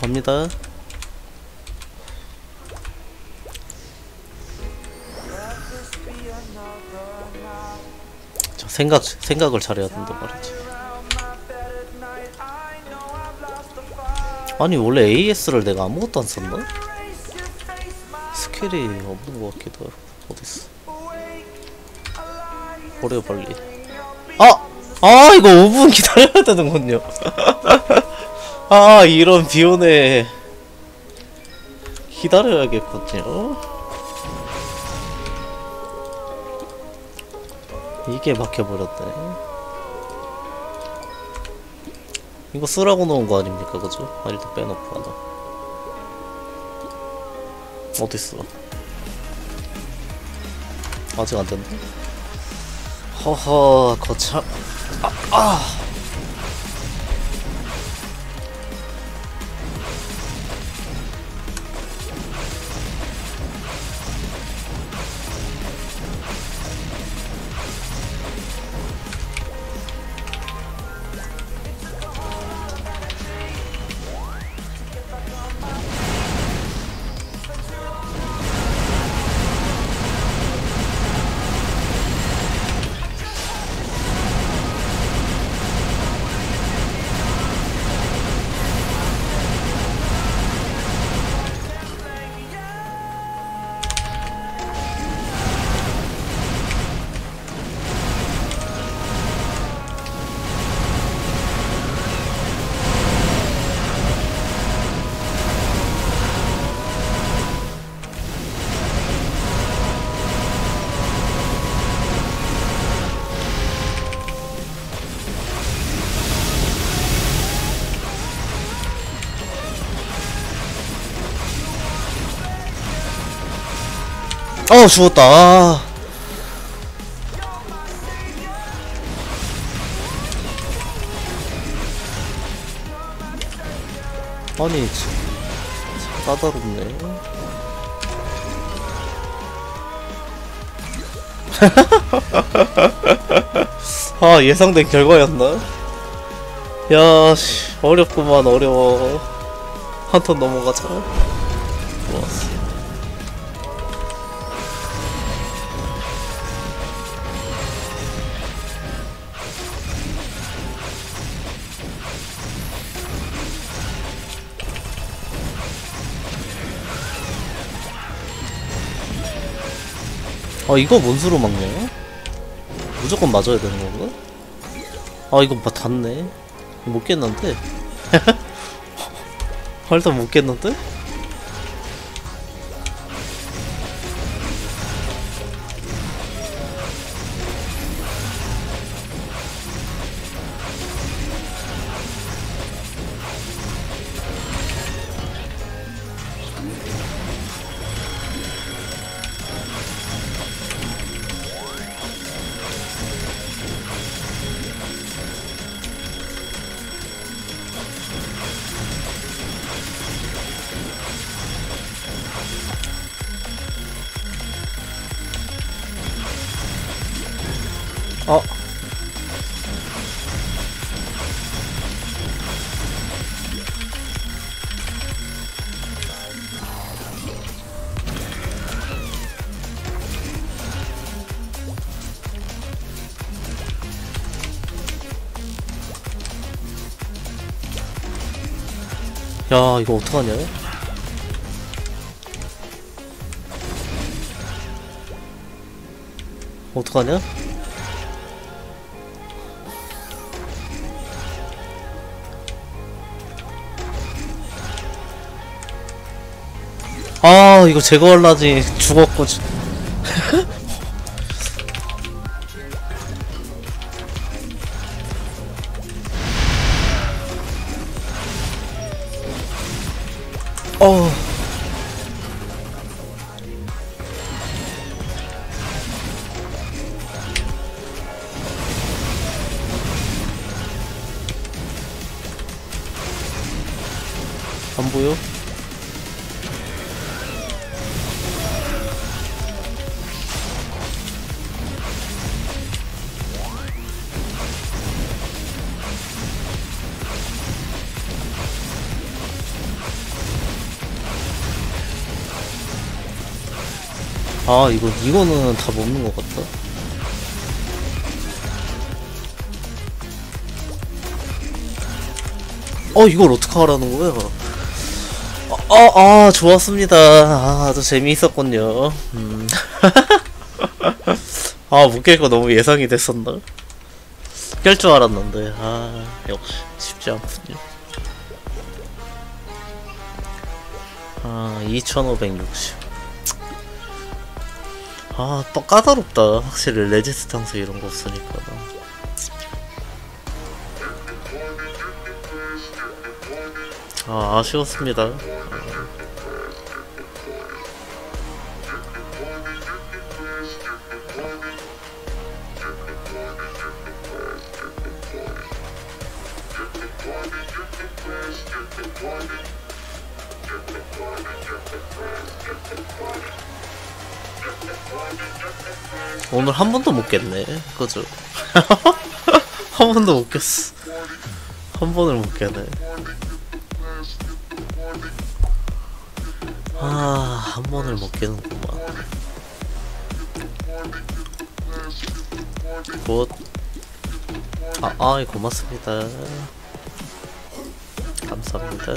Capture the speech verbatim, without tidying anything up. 갑니다. 자, 생각, 생각을 잘해야 된단 말이지. 아니 원래 에이에스를 내가 아무것도 안 썼나? 스킬이 없는 것 같기도 하고. 어딨어? 버려 빨리. 아! 아 이거 오 분 기다려야 되는군요. 아 이런 비오네. 기다려야겠군요. 이게 막혀버렸네. 이거 쓰라고 놓은 거 아닙니까, 그죠? 아 일단 빼놓고 하나. 어딨어? 아직 안 됐네. 허허 거참. 아, 아. 어 죽었다. 아. 아니 참 까다롭네. 아 예상된 결과였나? 야 씨 어렵구만. 어려워. 한 턴 넘어가자. 좋았어. 아 이거 뭔 수로 막네요? 무조건 맞아야 되는 건가? 아 이거 막 닿네. 못 깼는데? 일단 못 깼는데? 어. 야, 이거 어떡하냐? 어떡하냐? 아 이거 제거하려지 죽었고. 어. 안 보여? 아 이거 이거는 답 없는 것 같다. 어 이걸 어떻게 하라는 거야? 아아 아, 좋았습니다. 아, 아주 재미있었군요. 음. 아 못 깰 거 너무 예상이 됐었나? 깰 줄 알았는데 아 역시 쉽지 않군요. 아 이천오백육십. 아 또 까다롭다 확실히 레지스탕스 이런 거 없으니까. 아 아쉬웠습니다. 아. 오늘 한 번도 못 깼네, 그죠? 한 번도 못 깼어. 한 번을 못 깨네. 아, 한 번을 못 깨는구만. 곧. 아, 아이, 고맙습니다. 감사합니다.